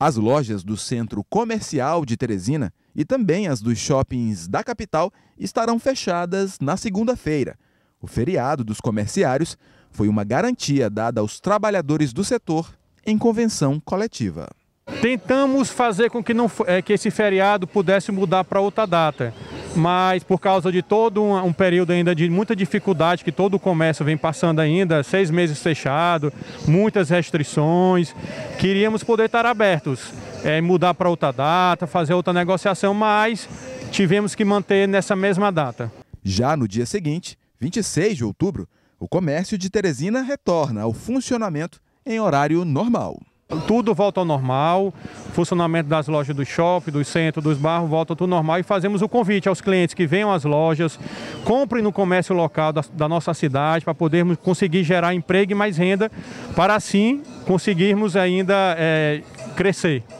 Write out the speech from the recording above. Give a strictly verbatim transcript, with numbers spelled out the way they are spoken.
As lojas do Centro Comercial de Teresina e também as dos shoppings da capital estarão fechadas na segunda-feira. O feriado dos comerciários foi uma garantia dada aos trabalhadores do setor em convenção coletiva. Tentamos fazer com que, não, é, que esse feriado pudesse mudar para outra data, mas por causa de todo um, um período ainda de muita dificuldade que todo o comércio vem passando ainda, seis meses fechado, muitas restrições, queríamos poder estar abertos, é, mudar para outra data, fazer outra negociação, mas tivemos que manter nessa mesma data. Já no dia seguinte, vinte e seis de outubro, o comércio de Teresina retorna ao funcionamento em horário normal. Tudo volta ao normal, funcionamento das lojas do shopping, dos centros, dos bairros, volta tudo normal, e fazemos o convite aos clientes que venham às lojas, comprem no comércio local da, da nossa cidade, para podermos conseguir gerar emprego e mais renda, para assim conseguirmos ainda é, crescer.